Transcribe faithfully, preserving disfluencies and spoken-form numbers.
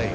late.